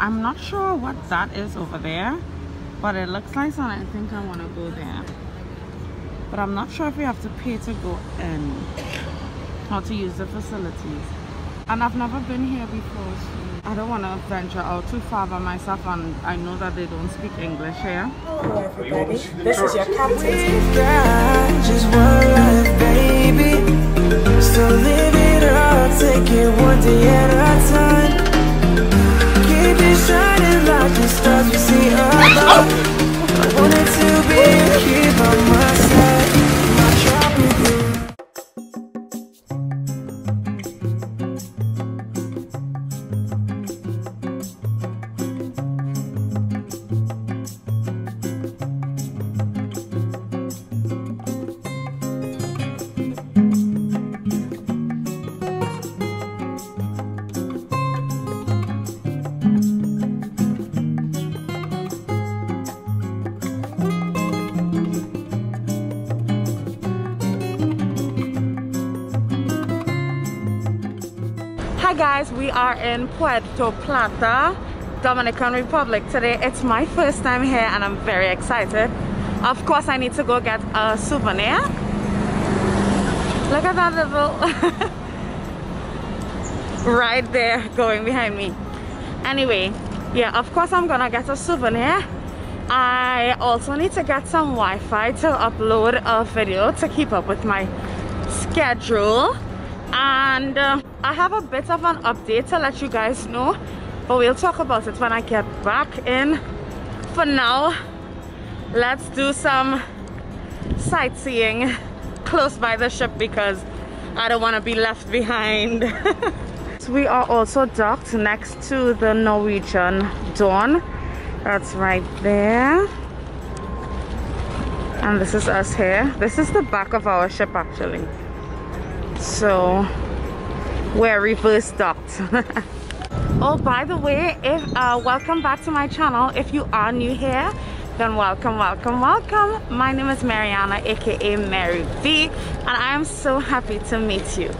I'm not sure what that is over there, but it looks nice and I think I want to go there. But I'm not sure if you have to pay to go in or to use the facilities. And I've never been here before, so I don't want to venture out too far by myself, and I know that they don't speak English here. Hello everybody, this is your captain. Just one life, baby. So live it up, take it one day at a time. Keep it shining like the stars you see above. I want it to be here by my side. My job with you. Guys, we are in Puerto Plata, Dominican Republic today. It's my first time here and I'm very excited. Of course I need to go get a souvenir. Look at that little right there going behind me. Anyway, yeah, of course I'm gonna get a souvenir. I also need to get some Wi-Fi to upload a video to keep up with my schedule. And I have a bit of an update to let you guys know, but we'll talk about it when I get back in. For now, let's do some sightseeing close by the ship because I don't want to be left behind. So we are also docked next to the Norwegian Dawn. That's right there. And this is us here. This is the back of our ship actually. So we're reverse docked. Oh, by the way, if welcome back to my channel. If you are new here, then welcome. My name is Mariana, aka Mary B, and I am so happy to meet you.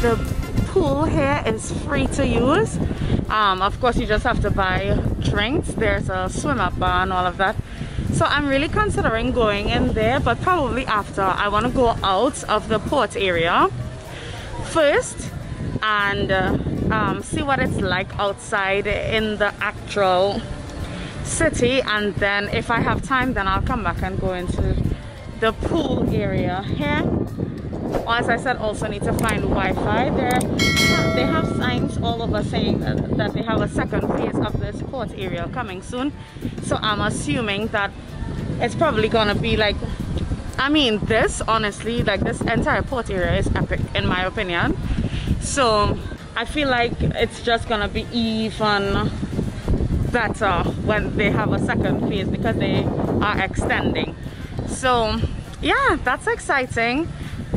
The pool here is free to use. Of course you just have to buy drinks. There's a swim up bar and all of that. So I'm really considering going in there, but probably after. I want to go out of the port area first and see what it's like outside in the actual city, and then if I have time then I'll come back and go into the pool area here. As I said, also need to find Wi-Fi there. They have signs all over saying that they have a second phase of this port area coming soon. So I'm assuming that it's probably gonna be like, I mean, this honestly, like this entire port area is epic in my opinion. So I feel like it's just gonna be even better when they have a second phase because they are extending. So yeah, that's exciting.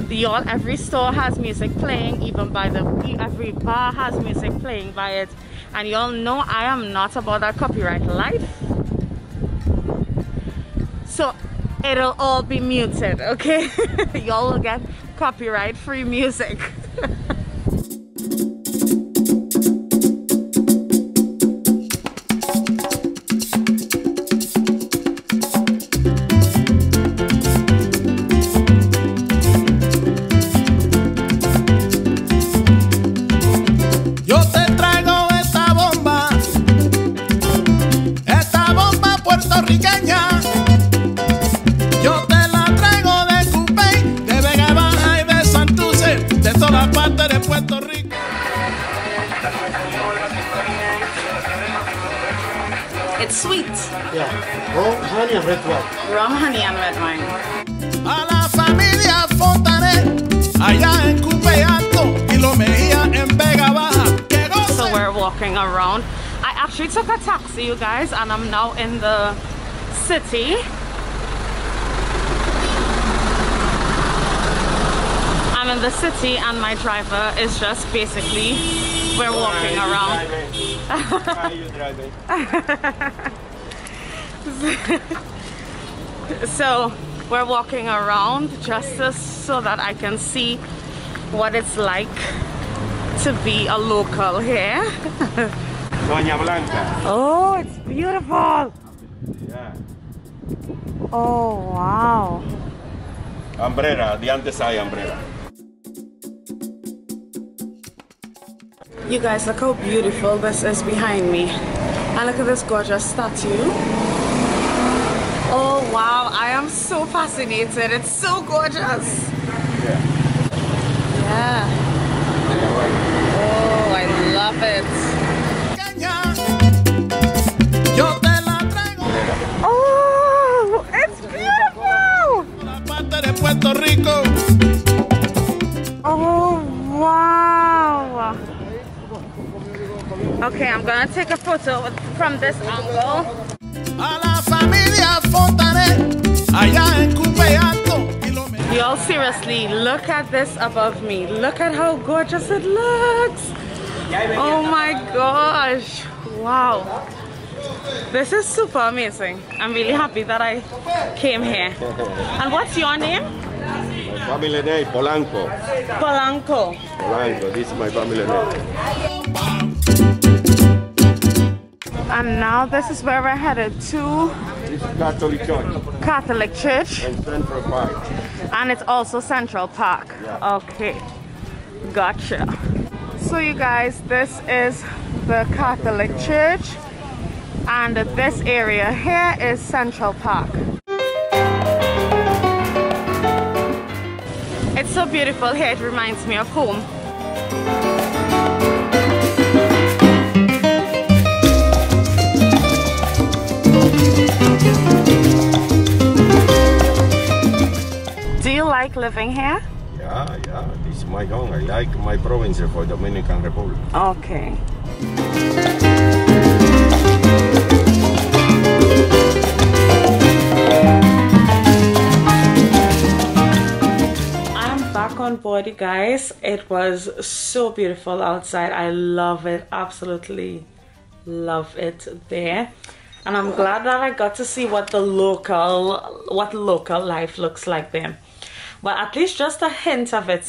Y'all, every store has music playing, even by the every bar has music playing by it, and y'all know I am not about that copyright life, so it'll all be muted, okay? Y'all will get copyright free music. puertorriqueña. Yo te la traigo de Cupey, de Vega Baja y de Santurce, de todas partes de Puerto Rico. It's sweet. Yeah, rum, honey, and red wine. Rum, honey, and red wine. A la familia Fontanet, allá en Cupey Alto y Los Mejía en Vega Baja. So we're walking around. I actually took a taxi, you guys, and I'm now in the city. I'm in the city and my driver is just basically, we're walking around. So we're walking around just so that I can see what it's like to be a local here. Sonia Blanca. Oh, it's beautiful. Yeah. Oh, wow. Umbrera, the Andesai umbrera. You guys, look how beautiful this is behind me. And look at this gorgeous statue. Oh, wow. I am so fascinated. It's so gorgeous. Yeah. Yeah. Oh, I love it. Oh, it's beautiful. Oh, wow. Okay, I'm gonna take a photo from this angle. Y'all, seriously, look at this above me. Look at how gorgeous it looks. Oh my gosh. Wow. This is super amazing. I'm really happy that I came here. And what's your name? My family name, Polanco. Polanco. Polanco, this is my family name. And now this is where we're headed to. This is Catholic Church. Catholic Church. And Central Park. And it's also Central Park. Yeah. Okay, gotcha. So you guys, this is the Catholic Church, and this area here is Central Park. It's so beautiful here, it reminds me of home. Do you like living here? Yeah, yeah. This is my home. I like my province for Dominican Republic. Okay. I'm back on board, you guys. It was so beautiful outside. I love it. Absolutely love it there. And I'm glad that I got to see what local life looks like there. But at least just a hint of it,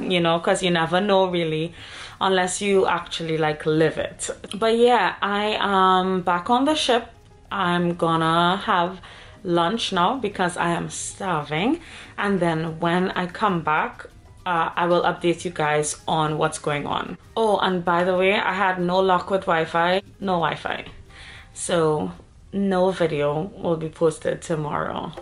you know, because you never know really unless you actually like live it. But yeah, I am back on the ship. I'm gonna have lunch now because I am starving. And then when I come back, I will update you guys on what's going on. Oh, and by the way, I had no luck with Wi-Fi, no Wi-Fi. So no video will be posted tomorrow.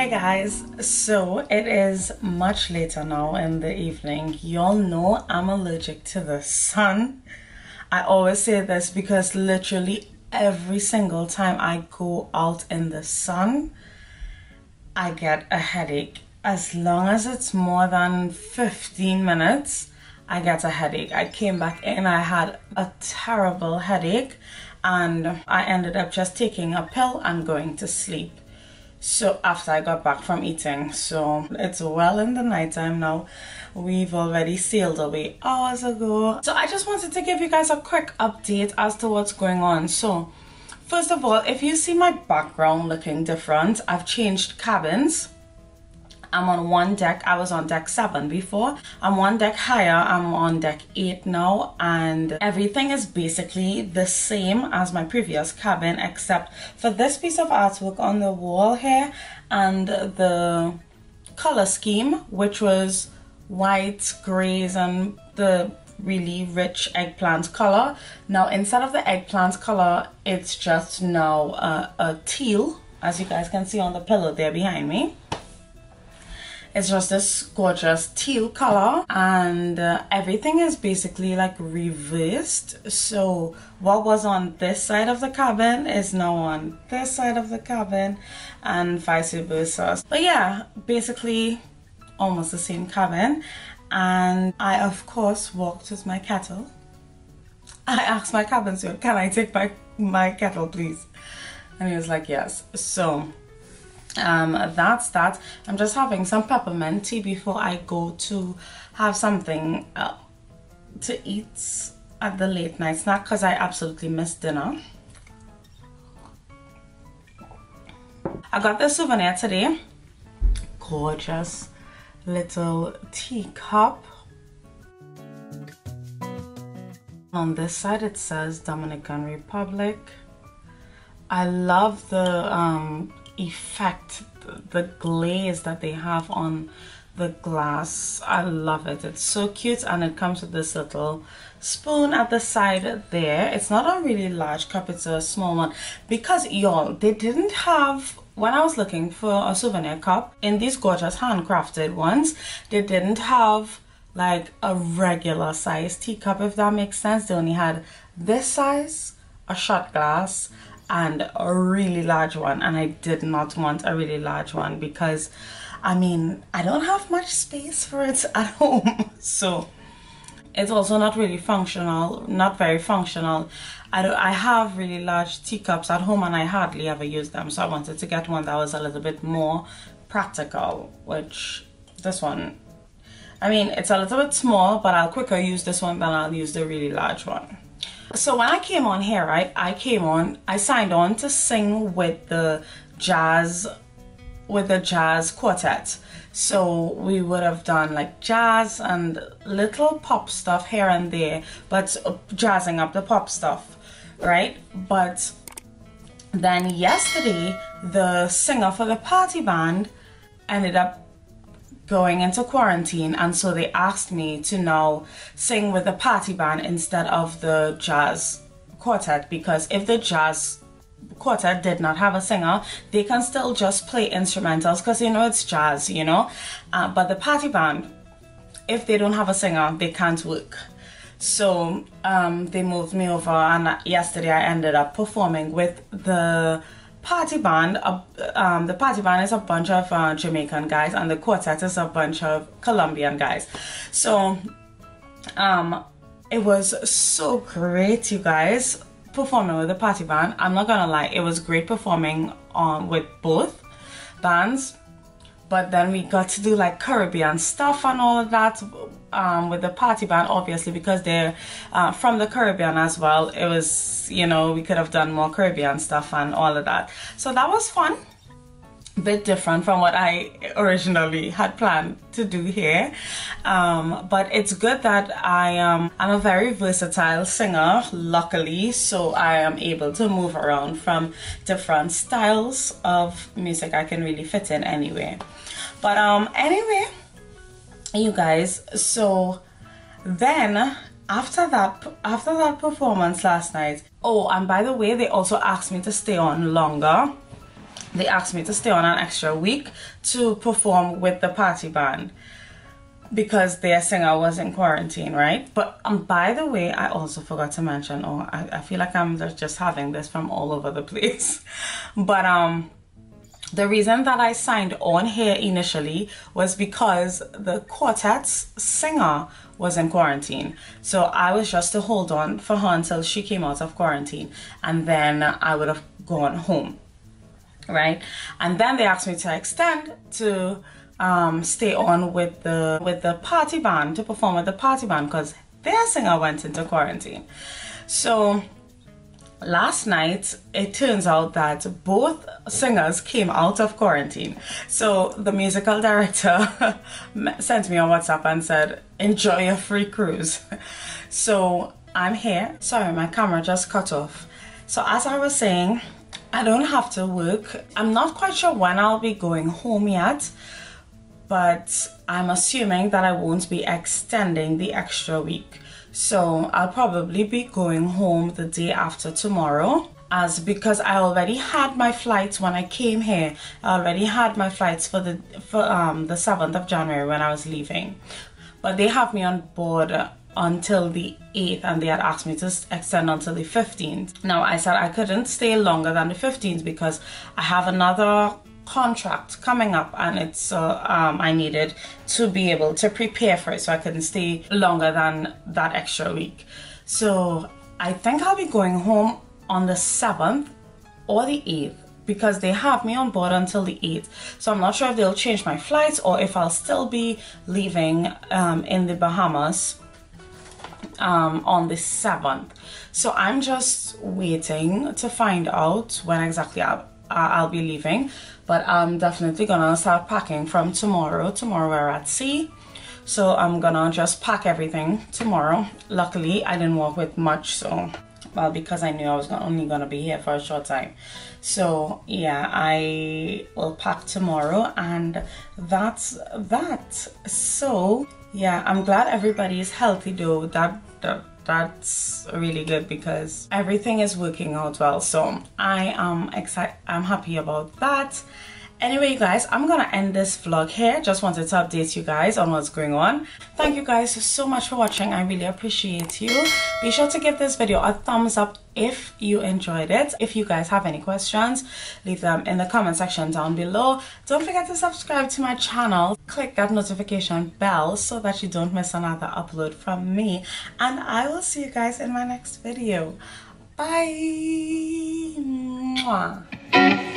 Hey guys, so it is much later now in the evening. Y'all know I'm allergic to the sun. I always say this because literally every single time I go out in the sun, I get a headache. As long as it's more than 15 minutes, I get a headache. I came back in, I had a terrible headache and I ended up just taking a pill and going to sleep. So after I got back from eating, so it's well in the nighttime now. We've already sailed away hours ago. So I just wanted to give you guys a quick update as to what's going on. So first of all, if you see my background looking different, I've changed cabins. I'm on one deck. I was on deck 7 before. I'm one deck higher. I'm on deck 8 now, and everything is basically the same as my previous cabin except for this piece of artwork on the wall here and the color scheme, which was white, grays, and the really rich eggplant color. Now instead of the eggplant color, it's just now a teal, as you guys can see on the pillow there behind me. It's just this gorgeous teal color, and everything is basically like reversed. So what was on this side of the cabin is now on this side of the cabin and vice versa. But yeah, basically almost the same cabin. And I of course walked with my kettle. I asked my cabin steward, "Can I take my kettle please?" And he was like, "Yes." So that's that. I'm just having some peppermint tea before I go to have something to eat at the late night snack because I absolutely miss dinner. I got this souvenir today. Gorgeous little teacup. On this side it says Dominican Republic. I love the effect, the glaze that they have on the glass. I love it. It's so cute, and it comes with this little spoon at the side there. It's not a really large cup, it's a small one, because y'all, they didn't have, when I was looking for a souvenir cup in these gorgeous handcrafted ones, they didn't have like a regular size teacup, if that makes sense. They only had this size, a shot glass, and a really large one, and I did not want a really large one because I mean I don't have much space for it at home. So it's also not really functional, not very functional. I have really large teacups at home and I hardly ever use them, so I wanted to get one that was a little bit more practical, which this one, I mean it's a little bit small, but I'll quicker use this one than I'll use the really large one. So when I came on here, right, I signed on to sing with the jazz quartet. So we would have done like jazz and little pop stuff here and there, but jazzing up the pop stuff, right? But then yesterday, the singer for the party band ended up going into quarantine, and so they asked me to now sing with the party band instead of the jazz quartet, because if the jazz quartet did not have a singer, they can still just play instrumentals because you know it's jazz, you know, but the party band, if they don't have a singer, they can't work. So they moved me over, and yesterday I ended up performing with the party band. The party band is a bunch of Jamaican guys, and the quartet is a bunch of Colombian guys. So it was so great, you guys, performing with the party band. I'm not gonna lie, it was great performing with both bands, but then we got to do like Caribbean stuff and all of that with the party band, obviously, because they're from the Caribbean as well. It was, you know, we could have done more Caribbean stuff and all of that. So that was fun. Bit different from what I originally had planned to do here. But it's good that I'm a very versatile singer, luckily, so I am able to move around from different styles of music. I can really fit in anywhere. But anyway, you guys, so then after that performance last night, oh, and by the way, they also asked me to stay on longer They asked me to stay on an extra week to perform with the party band because their singer was in quarantine, right? But by the way, I also forgot to mention, oh, I feel like I'm just having this from all over the place. But the reason that I signed on here initially was because the quartet's singer was in quarantine. So I was just to hold on for her until she came out of quarantine, and then I would have gone home, right? And then they asked me to extend to stay on with the party band, to perform with the party band, because their singer went into quarantine. So last night, it turns out that both singers came out of quarantine. So the musical director sent me on WhatsApp and said, enjoy your free cruise. So I'm here. Sorry, my camera just cut off. So as I was saying, I don't have to work. I'm not quite sure when I'll be going home yet, but I'm assuming that I won't be extending the extra week. So I'll probably be going home the day after tomorrow, as because I already had my flights when I came here. I already had my flights for the 7th of January when I was leaving, but they have me on board until the 8th, and they had asked me to extend until the 15th. Now I said I couldn't stay longer than the 15th because I have another contract coming up, and it's I needed to be able to prepare for it, so I couldn't stay longer than that extra week. So I think I'll be going home on the 7th or the 8th because they have me on board until the 8th. So I'm not sure if they'll change my flights or if I'll still be leaving in the Bahamas on the 7th. So I'm just waiting to find out when exactly I'll be leaving, but I'm definitely gonna start packing from tomorrow. Tomorrow we're at sea, so I'm gonna just pack everything tomorrow. Luckily, I didn't walk with much, so, well, because I knew I was only gonna be here for a short time. So yeah, I will pack tomorrow, and that's that. So yeah, I'm glad everybody is healthy though. That's really good because everything is working out well, so I am excited. I'm happy about that. Anyway, you guys, I'm gonna end this vlog here. Just wanted to update you guys on what's going on. Thank you guys so much for watching. I really appreciate you. Be sure to give this video a thumbs up if you enjoyed it. If you guys have any questions, leave them in the comment section down below. Don't forget to subscribe to my channel. Click that notification bell so that you don't miss another upload from me. And I will see you guys in my next video. Bye! Mwah.